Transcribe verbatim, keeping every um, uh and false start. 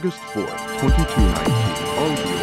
August fourth, twenty nineteen.